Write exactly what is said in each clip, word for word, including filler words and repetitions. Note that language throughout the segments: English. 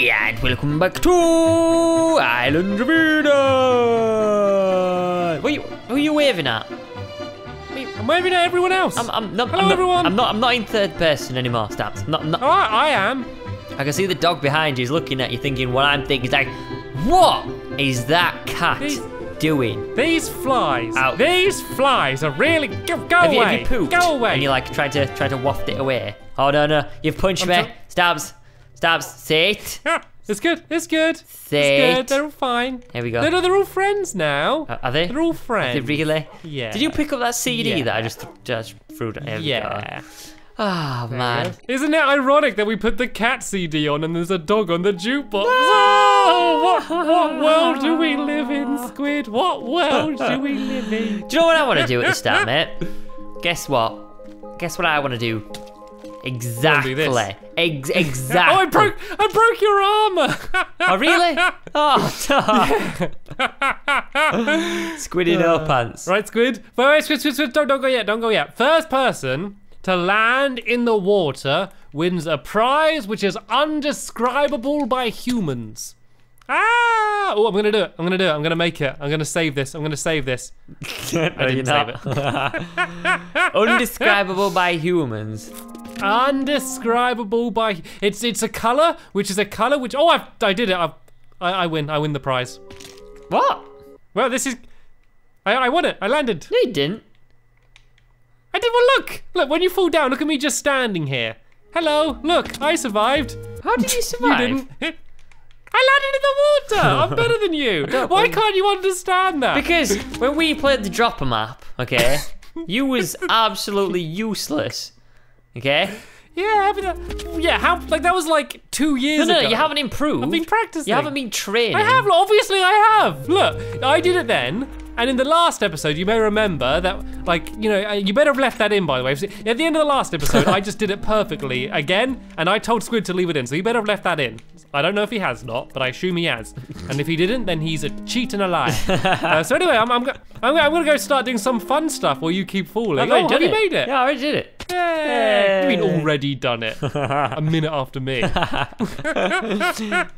Stampy, and welcome back to Island of Eden. What are you, who are you waving at? I'm waving at everyone else. I'm, I'm not, Hello, I'm not, everyone. I'm not. I'm not in third person anymore, Stamps. I'm not, I'm not. Oh, I am. I can see the dog behind you is looking at you, thinking what I'm thinking. He's like, what is that cat these, doing? These flies. Out. These flies are really go, go have away. You, have you pooped? Go away. And you like trying to try to waft it away. Oh no no! You've punched I'm me, Stamps. Stabs, sit. Ah, it's good, it's good. Sit. It's good, they're all fine. There we go. No, no, they're all friends now. Uh, are they? They're all friends. Are they really? Yeah. Did you pick up that C D yeah. that I just, just threw down? There yeah. Oh, there man. Isn't it ironic that we put the cat C D on and there's a dog on the jukebox? No! Oh, what, what world do we live in, Squid? What world do we live in? Do you know what I want to do at the start, mate? Guess what? Guess what I want to do? Exactly. Ex exactly. Oh, I broke! I broke your armor. Oh really? Oh, Squid in no pants. Right, Squid. Wait, wait, Squid, Squid, Squid. Don't, don't go yet. Don't go yet. First person to land in the water wins a prize which is undescribable by humans. Ah! Oh, I'm gonna do it. I'm gonna do it. I'm gonna make it. I'm gonna save this. I'm gonna save this. no, I didn't save it. Undescribable by humans. Undescribable by it's it's a color which is a color which oh I I did it I, I I win I win the prize. What? Well this is I I won it I landed. No you didn't. I did. Well look look when you fall down look at me just standing here. Hello look I survived. How did you survive? You didn't. I landed in the water. I'm better than you. Why think... can't you understand that? Because when we played the dropper map, okay, you was absolutely useless. Okay. Yeah, but, yeah. How like that was like two years no, no, ago. No, you haven't improved. I've been practicing. You haven't been training. I have. Obviously, I have. Look, I did it then, and in the last episode, you may remember that, like, you know, you better have left that in. By the way, at the end of the last episode, I just did it perfectly again, and I told Squid to leave it in, so you better have left that in. I don't know if he has not, but I assume he has. And if he didn't, then he's a cheat and a liar. uh, so anyway, I'm I'm, go I'm I'm gonna go start doing some fun stuff while you keep falling. Oh, have you made it? Yeah, I already did it. Yay. You mean already done it? A minute after me. oh, I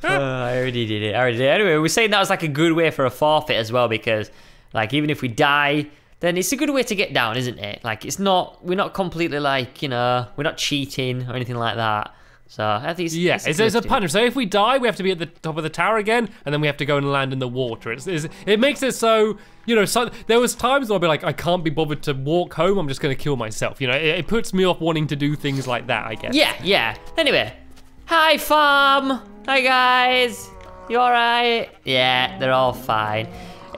already did it. I already did it. Anyway, we're saying that was like a good way for a forfeit as well because, like, even if we die, then it's a good way to get down, isn't it? Like, it's not. We're not completely like you know. We're not cheating or anything like that. So I think it's, yeah, it's, it's, it's a punishment. So if we die, we have to be at the top of the tower again, and then we have to go and land in the water. It's, it's, it makes it so you know. So, there was times where I'd be like, I can't be bothered to walk home. I'm just gonna kill myself. You know, it, it puts me off wanting to do things like that. I guess. Yeah, yeah. Anyway, hi farm. Hi guys. You all right? Yeah, they're all fine.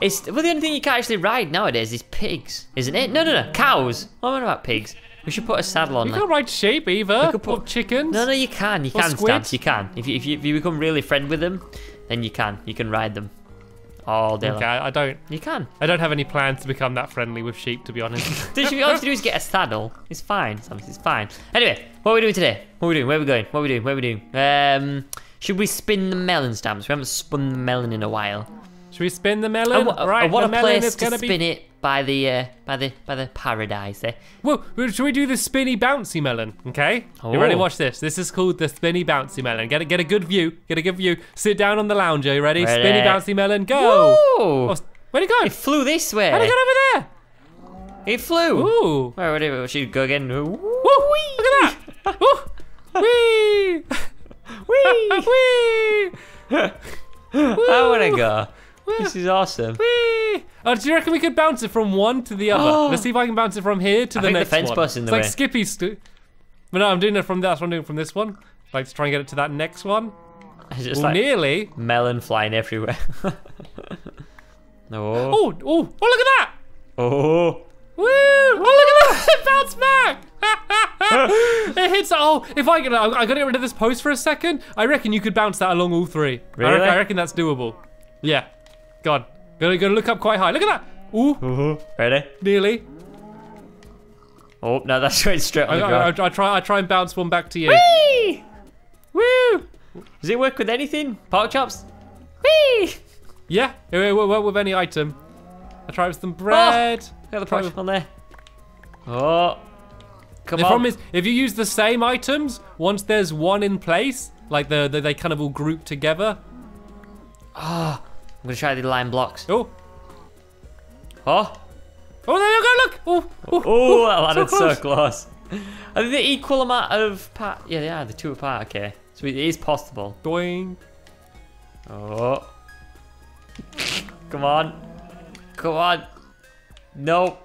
It's well, the only thing you can't actually ride nowadays is pigs, isn't it? No, no, no. Cows. What about pigs? We should put a saddle on. You like. Can't ride sheep either. Put, or chickens. No, no, you can. You can, Stamps. You can. If you, if you if you become really friend with them, then you can. You can ride them all day. Okay, long. I don't. You can. I don't have any plans to become that friendly with sheep, to be honest. So all you have to do is get a saddle. It's fine, Stamps. It's fine. Anyway, what are we doing today? What are we doing? Where are we going? What are we doing? Where are we doing? Um, should we spin the melon, Stamps? We haven't spun the melon in a while. Should we spin the melon? Oh, right, oh, what the a melon place is to spin be... it. By the, uh, by the, by the paradise there. Well, should we do the spinny bouncy melon, okay? Oh. You ready? Watch this. This is called the spinny bouncy melon. Get a, get a good view, get a good view. Sit down on the lounge, are you ready? ready? Spinny bouncy melon, go! Oh, where'd it go? It flew this way. How'd it get over there? It flew. Ooh. Where would it, should go again? Woo, wee. Look at that. Woo, wee. Wee. Wee. I wanna go. This is awesome. Whee! Oh, do you reckon we could bounce it from one to the other? Oh. Let's see if I can bounce it from here to I the think next the fence one. It's like way. Skippy's. Stu but no, I'm doing it from that. That's what I'm doing from this one. I'd like to try and get it to that next one. It's just like nearly. Melon flying everywhere. oh. oh, oh, oh! Look at that! Oh! Woo! Oh, look at that! It bounced back! it hits. Oh, if I can, I gotta get rid of this post for a second. I reckon you could bounce that along all three. Really? I reckon, I reckon that's doable. Yeah. God, gonna gonna look up quite high. Look at that! Ooh, uh-huh. Ready? Nearly. Oh no, that's going straight on the ground. I, I, I try, I try and bounce one back to you. Whee! Woo! Does it work with anything? Pork chops? Whee! Yeah, it will work with any item. I try with some bread. Oh, got the price on there. Oh, come on. The problem is, if you use the same items, once there's one in place, Like the, the they kind of all group together. Ah, oh, I'm gonna try the lime blocks. Oh. Huh? Oh, there you go, look! Oh, oh, oh, oh, landed so close. So close. Are they the equal amount of part? Yeah, they are, the two apart, okay. So it is possible. Doing. Oh. Come on. Come on. No.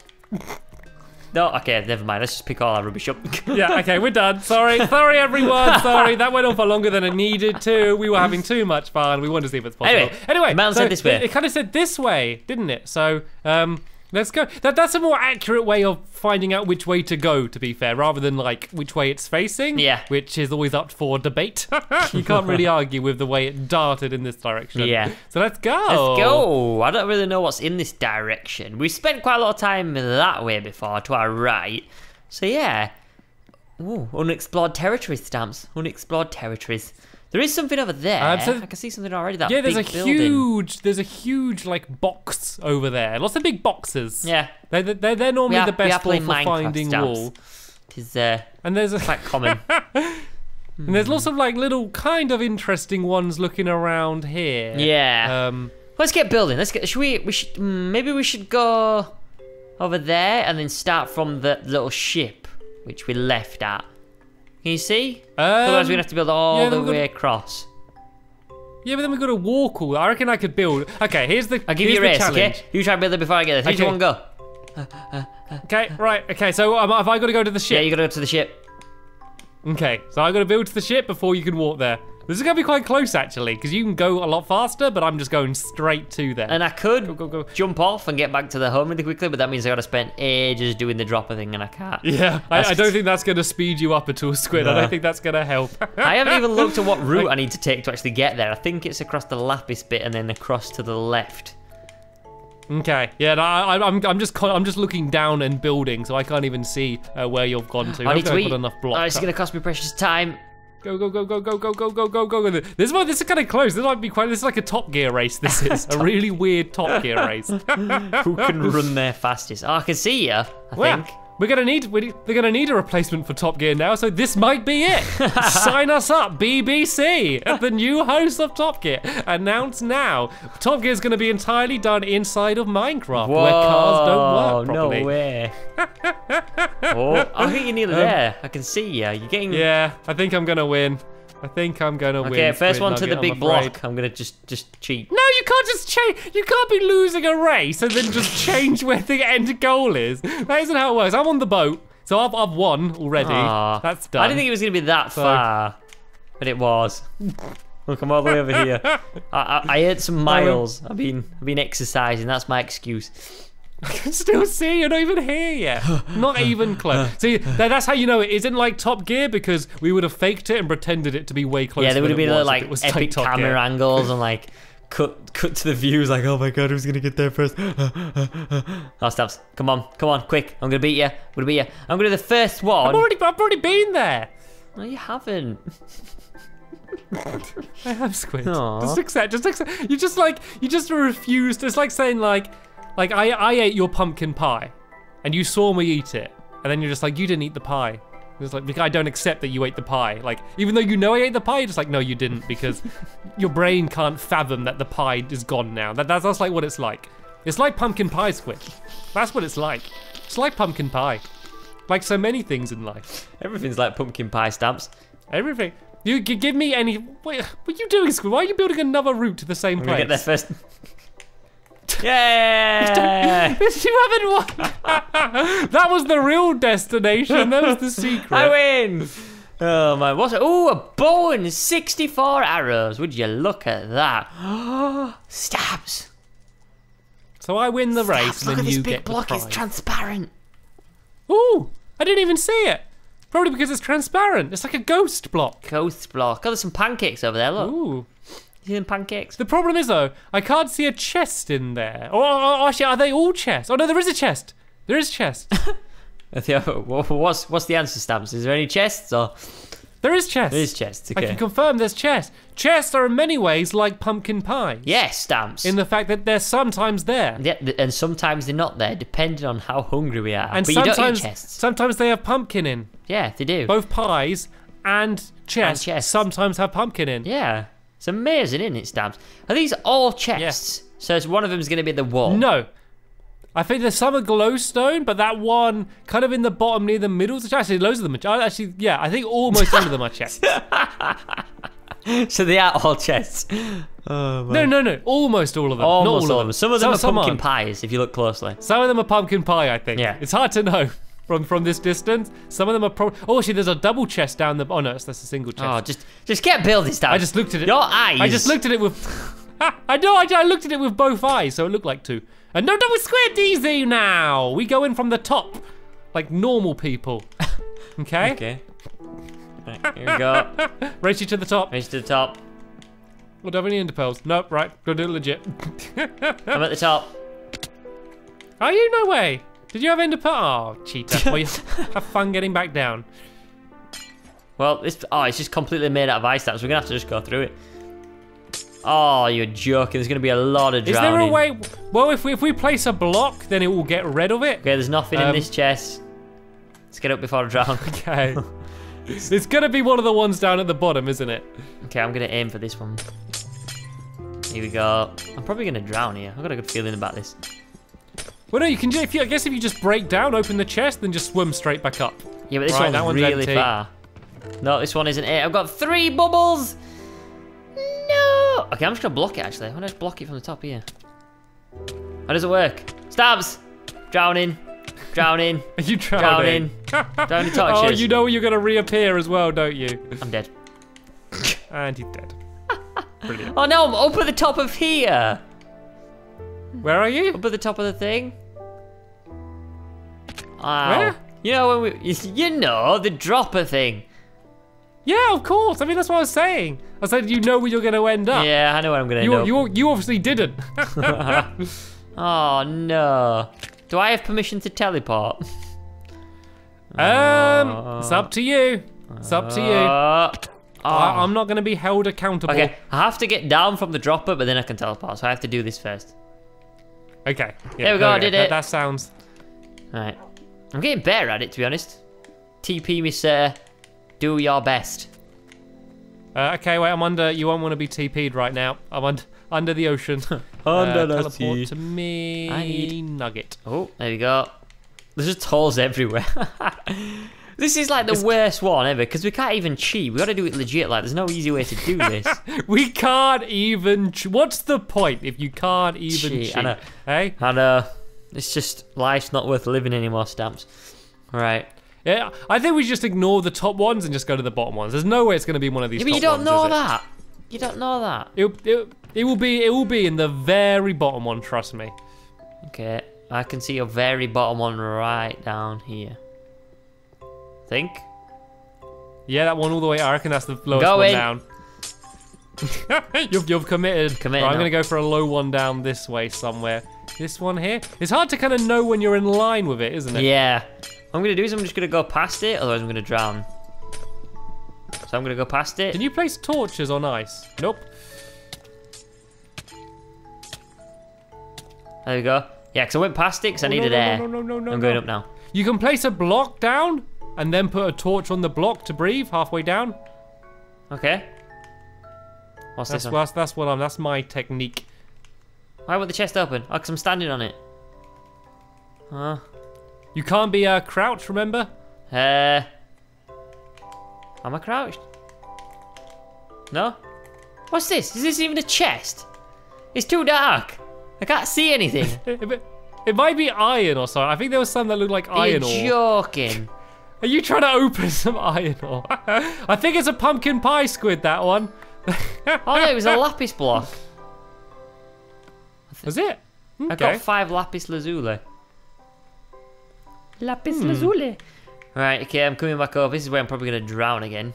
No, okay, never mind. Let's just pick all our rubbish up. Yeah, okay, we're done. Sorry, sorry everyone, sorry. That went on for longer than it needed to. We were having too much fun. We wanted to see if it's possible. Anyway, anyway man so said this way. It, it kind of said this way, didn't it? So, um, let's go. That, that's a more accurate way of finding out which way to go, to be fair, rather than like which way it's facing, yeah. Which is always up for debate. You can't really argue with the way it darted in this direction. Yeah. So let's go. Let's go. I don't really know what's in this direction. We spent quite a lot of time that way before, to our right. So yeah. Ooh, unexplored territories stamps. Unexplored territories. There is something over there. Um, so I can see something already. That yeah, there's big a building. huge, there's a huge like box over there. Lots of big boxes. Yeah, they're they're, they're normally are, the best for Minecraft finding stamps. Wool. It is uh, and there's a, quite common. And there's lots of like little kind of interesting ones looking around here. Yeah. Um, let's get building. Let's get. Should we? We should. Maybe we should go over there and then start from the little ship which we left at. Can you see? Um, Otherwise, we're gonna have to build all yeah, the way to... across. Yeah, but then we've got to walk all. I reckon I could build. Okay, here's the. I'll give you a race, challenge. Okay? You try and build it before I get there. Three, okay. Two, one, go. Uh, uh, uh, okay, uh, right. Okay, so um, have I got to go to the ship? Yeah, you got to go to the ship. Okay, so I got to build to the ship before you can walk there. This is gonna be quite close actually, because you can go a lot faster, but I'm just going straight to there. And I could go, go, go. jump off and get back to the home really quickly, but that means I gotta spend ages doing the dropper thing, and I can't. Yeah, I, I don't think that's gonna speed you up at all, Squid. No. I don't think that's gonna help. I haven't even looked at what route I need to take to actually get there. I think it's across the lapis bit and then across to the left. Okay. Yeah, no, I, I'm. I'm just. I'm just looking down and building, so I can't even see uh, where you've gone to. I need to eat. Enough blocks. Oh, it's gonna cost me precious time. Go, go, go, go, go, go, go, go, go, go. This one, this is kind of close. This might be quite, this is like a Top Gear race. This is a really weird Top Gear race. Who can run their fastest? Oh, I can see you, I well, think. We're gonna need, we're, they're gonna need a replacement for Top Gear now, so this might be it. Sign us up, B B C, the new host of Top Gear. Announce now. Top Gear's gonna be entirely done inside of Minecraft, whoa, where cars don't work properly. No way. Oh, I think you're nearly um, there. I can see you. You're getting. Yeah, I think I'm gonna win. I think I'm gonna okay, win. Okay, first one to the big block. I'm gonna just just cheat. No, you can't just change. You can't be losing a race and then just change where the end goal is. That isn't how it works. I'm on the boat, so I've I've won already. Aww. That's done. I didn't think it was gonna be that so. far, but it was. Look, I'm all the way over here. I, I I ate some miles. I've been I've been exercising. That's my excuse. I can still see you're not even here yet. Not even close. See, that's how you know it isn't like Top Gear, because we would have faked it and pretended it to be way closer. Yeah, there would have been a, like epic camera angles and like cut cut to the views. Like, oh my god, who's gonna get there first? Oh, stabs! Come on, come on, quick! I'm gonna beat you. I'm gonna beat you. I'm gonna do the first one. I've already, I've already been there. No, you haven't. I have, Squid. Aww. Just accept. Just accept. You just like you just refused. It's like saying like. Like, I, I ate your pumpkin pie, and you saw me eat it, and then you're just like, you didn't eat the pie. It's like, I don't accept that you ate the pie. Like, even though you know I ate the pie, you're just like, no, you didn't, because your brain can't fathom that the pie is gone now. That, that's, that's like what it's like. It's like pumpkin pie, Squid. That's what it's like. It's like pumpkin pie. Like so many things in life. Everything's like pumpkin pie stamps. Everything. You, you give me any, wait, what are you doing, Squid? Why are you building another route to the same place? I'm gonna get there first. Yeah! You haven't won! That was the real destination, that was the secret. I win! Oh my, what's it? Ooh, a bow and sixty-four arrows. Would you look at that? Stabs! So I win the Stabs. race, look and then you get the prize. Look at this big block, it's transparent. Ooh, I didn't even see it. Probably because it's transparent. It's like a ghost block. Ghost block. Oh, there's some pancakes over there, look. Ooh. Pancakes. The problem is though, I can't see a chest in there. Or oh, oh, actually, are they all chests? Oh no, there is a chest. There is a chest. what's what's the answer, Stamps? Is there any chests or? There is chests. There is chests. Okay. I can confirm there's chests. Chests are in many ways like pumpkin pie. Yes, Stamps. In the fact that they're sometimes there. Yeah, and sometimes they're not there, depending on how hungry we are. And but sometimes, you don't eat chests. Sometimes they have pumpkin in. Yeah, they do. Both pies and chests, chests sometimes have pumpkin in. Yeah. It's amazing, isn't it, Stamps? Are these all chests? Yeah. So it's one of them's going to be the wall. No. I think there's some are glowstone, but that one kind of in the bottom near the middle. Actually, loads of them are actually, yeah, I think almost all of them are chests. So they are all chests. Oh, no, no, no. Almost all of them. Almost Not all of them. them. Some of them some, are pumpkin pies, if you look closely. Some of them are pumpkin pie, I think. Yeah. It's hard to know from from this distance. Some of them are probably. Oh, actually, there's a double chest down the. Oh no, that's a single chest. Oh, just just get building stuff. I just looked at it. Your eyes. I just looked at it with. I know. I, I looked at it with both eyes, so it looked like two. And no double squid, easy now. We go in from the top, like normal people. Okay. Okay. Right, here we go. Race you to the top. Race you to the top. Well, do I have any ender pearls? Nope, right, go do it legit. I'm at the top. Are you? No way. Did you have ender pearls? Oh, cheater. Well, you have fun getting back down. Well, it's, oh, it's just completely made out of ice stamps. We're gonna have to just go through it. Oh, you're joking. There's gonna be a lot of drowning. Is there a way? Well, if we, if we place a block, then it will get rid of it. Okay, there's nothing um, in this chest. Let's get up before I drown. Okay. It's gonna be one of the ones down at the bottom, isn't it? Okay, I'm gonna aim for this one. Here we go. I'm probably gonna drown here. I've got a good feeling about this. Well, no, you can. If you, I guess if you just break down, open the chest, then just swim straight back up. Yeah, but this right, one's really empty. far. No, this one isn't it. I've got three bubbles. No. Okay, I'm just gonna block it. Actually, I'm gonna just block it from the top here. How does it work? Stabs. Drowning. Drowning. Are you drowning? Drowning. Drowning torches. Oh, you know you're gonna reappear as well, don't you? I'm dead. And he's dead. Brilliant. Oh no, I'm up at the top of here. Where are you? Up at the top of the thing. Oh. Where? You know when we, you know, the dropper thing. Yeah, of course. I mean, that's what I was saying. I said you know where you're gonna end up. Yeah, I know where I'm gonna you, end you, up. You, you obviously didn't. Oh no. Do I have permission to teleport? Um, uh, it's up to you. It's up to you. Uh, oh. I, I'm not gonna be held accountable. Okay, I have to get down from the dropper, but then I can teleport, so I have to do this first. Okay. Yeah, there we go, I did go. it. That, that sounds... All right. I'm getting better at it, to be honest. T P me, sir. Do your best. Uh, okay, wait, I'm under... You won't want to be T P'd right now. I'm under... Under the ocean. Under uh, the teleport sea. to me. I need nugget. Oh, there we go. There's just holes everywhere. This is like the it's... worst one ever because we can't even cheat. We got to do it legit. Like, there's no easy way to do this. We can't even. Ch What's the point if you can't even cheat? cheat? I know. Hey, I know. It's just life's not worth living anymore. Stamps. All right. Yeah, I think we just ignore the top ones and just go to the bottom ones. There's no way it's going to be one of these. Yeah, but top you don't ones, know that. You don't know that. It, it, it will be. It will be in the very bottom one. Trust me. Okay, I can see your very bottom one right down here. Think. Yeah, that one all the way. I reckon that's the lowest go one in. down. you've, you've committed. committed right, I'm gonna go for a low one down this way somewhere. This one here. It's hard to kind of know when you're in line with it, isn't it? Yeah. What I'm gonna do is I'm just gonna go past it. Otherwise, I'm gonna drown. So I'm gonna go past it. Can you place torches on ice? Nope. There we go. Yeah, because I went past it because oh, I needed no, no, air. No, no, no, no, I'm going no. up now. You can place a block down and then put a torch on the block to breathe halfway down. Okay. What's that's, this one? That's, that's what I'm. That's my technique. Why won't the chest open? Oh, because I'm standing on it. Huh? You can't be uh, crouched, remember? Uh. Am I crouched? No? What's this? Is this even a chest? It's too dark. I can't see anything. it, it might be iron or something. I think there was some that looked like iron ore. You're joking. Are you trying to open some iron ore? I think it's a pumpkin pie squid, that one. Oh no, it was a lapis block. Was it? Okay. I got five lapis lazuli. Lapis hmm. lazuli. Right, okay, I'm coming back over. This is where I'm probably gonna drown again.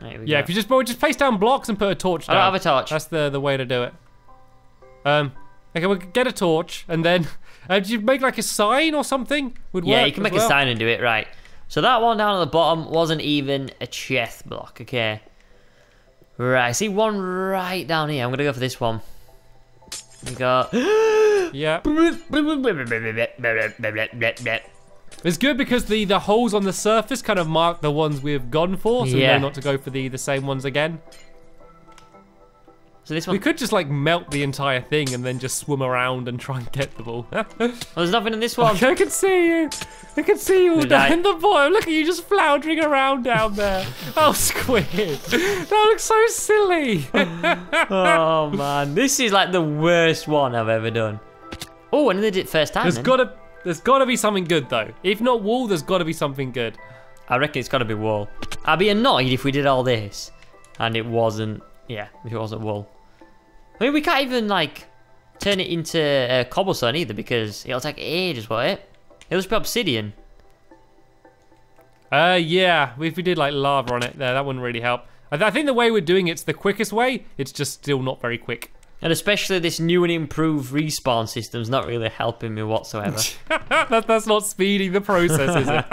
Right, we yeah, go. if you just well, just place down blocks and put a torch down. I don't have a torch. That's the the way to do it. Um, okay, we'll get a torch and then uh, do you make like a sign or something? Would yeah, work you can make well. a sign and do it right. So that one down at the bottom wasn't even a chest block. Okay. Right, I see one right down here. I'm gonna go for this one. We got. Yeah. It's good because the, the holes on the surface kind of mark the ones we've gone for, so yeah. we know not to go for the, the same ones again. So this one... We could just, like, melt the entire thing and then just swim around and try and get the ball. Well, there's nothing in this one. Okay, I can see you. I can see you all down in the bottom. Look at you just floundering around down there. Oh, Squid. That looks so silly. Oh, man. This is, like, the worst one I've ever done. Oh, and they did it first time. There's got to... There's got to be something good, though. If not wool, there's got to be something good. I reckon it's got to be wool. I'd be annoyed if we did all this and it wasn't... Yeah, if it wasn't wool. I mean, we can't even, like, turn it into uh, cobblestone either because it'll take ages, won't it? It'll just be obsidian. Uh, yeah. If we did, like, lava on it, there, that wouldn't really help. I, th I think the way we're doing it's the quickest way. It's just still not very quick. And especially this new and improved respawn system's not really helping me whatsoever. that, that's not speeding the process, is it?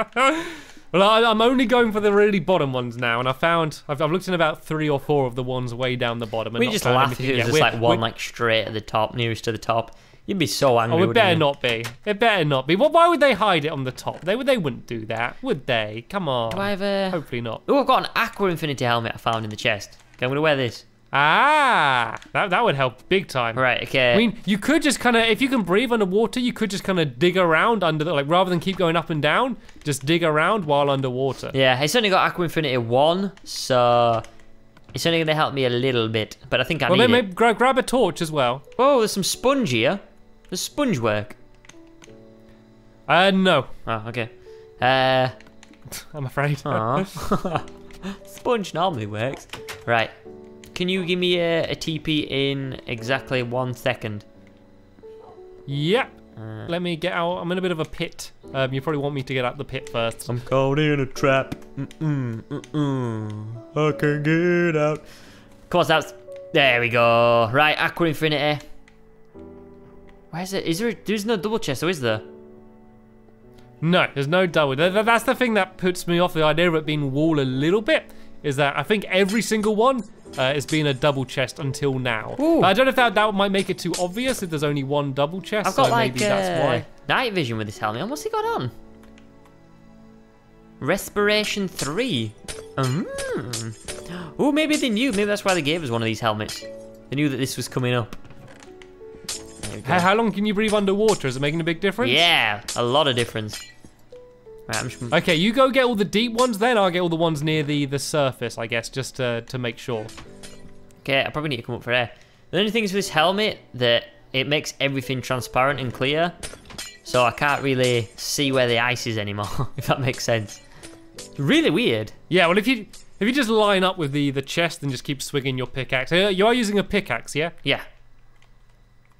Well, I, I'm only going for the really bottom ones now, and I found I've, I've looked in about three or four of the ones way down the bottom. And we not just laugh if it was yeah, just like one like straight at the top, nearest to the top. You'd be so angry. Oh, it better you? not be. It better not be. Well, why would they hide it on the top? They would. They wouldn't do that, would they? Come on. Do I have a... Hopefully not. Oh, I've got an Aqua Infinity helmet I found in the chest. Okay, I'm gonna wear this. Ah, that, that would help big time. Right, okay. I mean, you could just kind of, if you can breathe underwater, you could just kind of dig around under the, like, rather than keep going up and down, just dig around while underwater. Yeah, it's only got Aqua Infinity one, so it's only going to help me a little bit, but I think I well, need maybe, it. Maybe gra grab a torch as well. Oh, there's some sponge here. There's sponge work. Uh, no. Oh, okay. Uh, I'm afraid. Sponge normally works. Right. Can you give me a, a T P in exactly one second? Yep. Uh, Let me get out. I'm in a bit of a pit. Um, you probably want me to get out the pit first. I'm caught in a trap. Mm-mm, mm-mm. I can get out. Of course, that's... There we go. Right, Aqua Infinity. Where is it? Is there... A, there's no double chest, though, is there? No, there's no double. That's the thing that puts me off the idea of it being wool a little bit. Is that I think every single one uh, has been a double chest until now. But I don't know if that, that might make it too obvious if there's only one double chest. I've got so like maybe uh, that's why. Night vision with this helmet on. What's he got on? Respiration three. Mm. Oh, maybe they knew. Maybe that's why they gave us one of these helmets. They knew that this was coming up. How, how long can you breathe underwater? Is it making a big difference? Yeah, a lot of difference. Right, I'm just... Okay, you go get all the deep ones, then I'll get all the ones near the, the surface, I guess, just to, to make sure. Okay, I probably need to come up for air. The only thing is with this helmet that it makes everything transparent and clear, so I can't really see where the ice is anymore, if that makes sense. It's really weird. Yeah, well, if you if you just line up with the, the chest and just keep swinging your pickaxe. You are using a pickaxe, yeah? Yeah.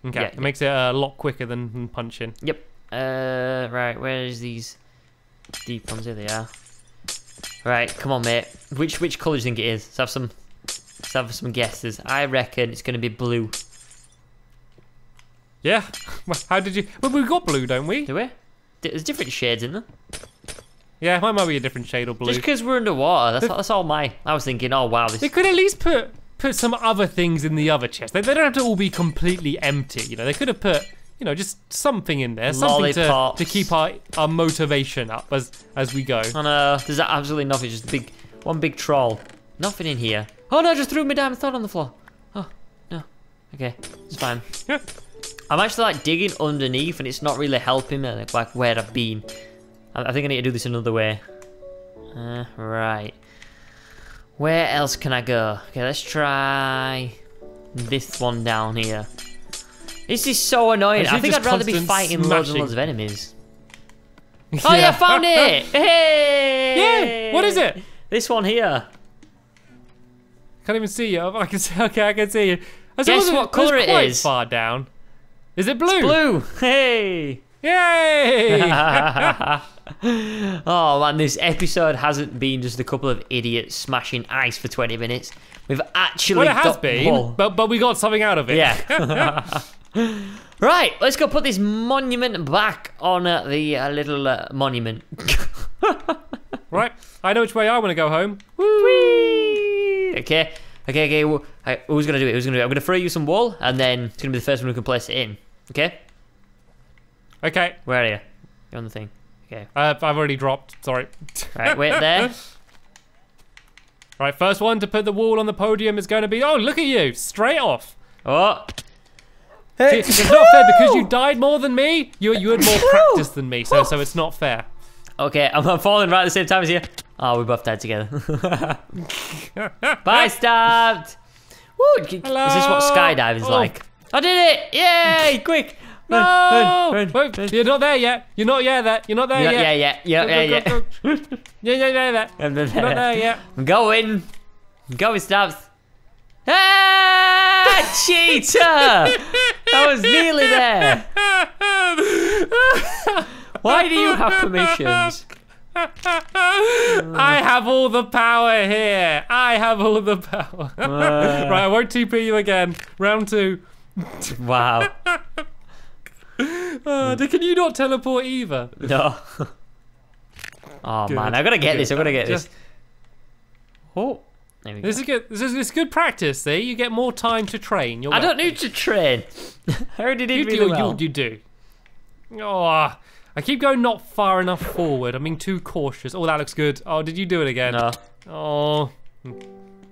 Okay, yeah, it yeah. makes it a lot quicker than, than punching. Yep. Uh, right, where is these... Deep ones, here they are. Right, come on, mate. Which which colour do you think it is? Let's have some, let's have some guesses. I reckon it's going to be blue. Yeah. How did you? Well, we've got blue, don't we? Do we? There's different shades in there. Yeah, mine might be a different shade of blue. Just because we're underwater, that's all, that's all my. I was thinking, oh wow, this. They could at least put put some other things in the other chest. They, they don't have to all be completely empty. You know, they could have put. You know, just something in there, something to, to keep our, our motivation up as as we go. Oh no, there's absolutely nothing, just big, one big troll. Nothing in here. Oh no, I just threw my diamond thought on the floor. Oh, no. Okay, it's fine. Yeah. I'm actually like digging underneath and it's not really helping me, like, like where I've been. I, I think I need to do this another way. Uh, right. Where else can I go? Okay, let's try this one down here. This is so annoying. I think I'd rather be fighting smashing. loads and loads of enemies. Yeah. Oh, yeah, I found it! Hey! Yeah, what is it? This one here. Can't even see you. I can see. Okay, I can see you. I Guess what colour it is? Far down. Is it blue? It's blue. Hey! Yay! Oh man, this episode hasn't been just a couple of idiots smashing ice for twenty minutes. We've actually. Well, it has been, whoa. but but we got something out of it. Yeah. Right, let's go put this monument back on uh, the uh, little uh, monument. Right, I know which way I want to go home. Whee! Okay, okay, okay. Well, I, who's gonna do it? Who's gonna do it? I'm gonna throw you some wool, and then it's gonna be the first one who can place it in. Okay. Okay. Where are you? You're on the thing. Okay. Uh, I've already dropped, sorry. Right, wait there. Right, first one to put the wall on the podium is going to be, oh, look at you, straight off. Oh. Hey. See, it's not fair because you died more than me. You, you had more practice than me, so so it's not fair. Okay, I'm, I'm falling right at the same time as you. Oh, we both died together. Bye, stabbed. Woo, is this what skydiving's oh. like? I did it, yay, quick. No, run, run, run, run. You're not there yet. You're not yet there. You're not there yet. Yeah, yeah, yeah, yeah, yeah. Yeah, yeah, yeah. Not there yet. I'm going. I'm going, Stabs. Ah, cheater! I was nearly there. Why do you have permissions? I have all the power here. I have all the power. Uh. Right, I won't T P you again. Round two. Wow. Uh, can you not teleport either? No. Oh good. Man, I gotta get good. this. I gotta get Just... this. Oh, there we go. This is good. This is, this is good practice. See, you get more time to train. You're I welcome. don't need to train. I already did you really do, well. You, you do. Oh, I keep going not far enough forward. I'm being too cautious. Oh, that looks good. Oh, did you do it again? No. Oh.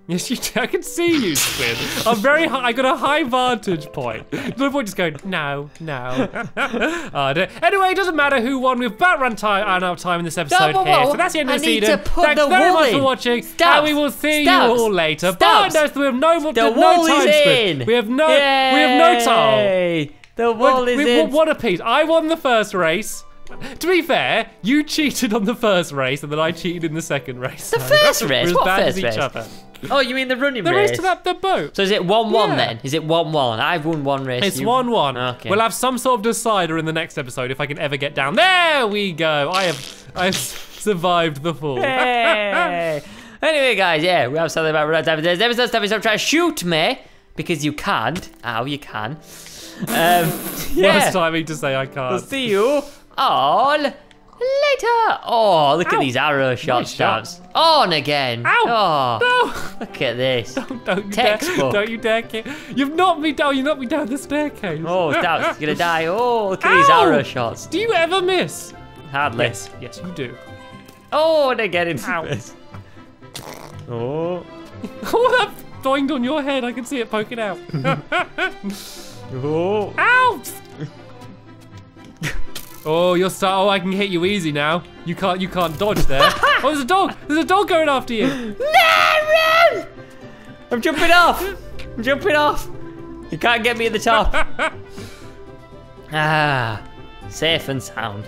Yes, you do. I can see you, Squid. I'm very high. I got a high vantage point. No point just going, no, no. uh, anyway, it doesn't matter who won. We've about run time out of time in this episode no, here. So that's the end of the season. Thanks the very much in. for watching. Stop. And we will see Stop. you all later. Stop. Bye. No, we have no, the no time, Squid. We have no, Yay. we have no time. The wall We're, is we, in. We won a piece. I won the first race. To be fair, you cheated on the first race, and then I cheated in the second race. The so first race? What bad first as each race? Other. Oh, you mean the running the race? The race to that the boat. So is it one one yeah. then? Is it one one? I've won one race. It's one one. Okay. We'll have some sort of decider in the next episode if I can ever get down. There we go. I have I've survived the fall. Hey. Anyway, guys, yeah, we have something about running time. There's episode stuff. Stop trying to shoot me because you can't. Ow, you can. Um, yeah. Last time I mean to say I can't. We'll see you all later. Oh, look Ow. at these arrow shot nice stabs. Shot. On again. Ow. Oh, no. Look at this. Don't, don't, you Textbook. Dare, don't you dare kid. You've knocked me down. You knocked me down the staircase. Oh, Stabs, you're going to die. Oh, look at Ow. these arrow shots. Do you ever miss? Hardly. Yes, yes you do. Oh, and again in this. Oh. Oh, that doinged on your head. I can see it poking out. Oh. Ow. Oh, you're so. Oh, I can hit you easy now. You can't. You can't dodge there. Oh, there's a dog. There's a dog going after you. No, run! I'm jumping off. I'm jumping off. You can't get me at the top. Ah, safe and sound.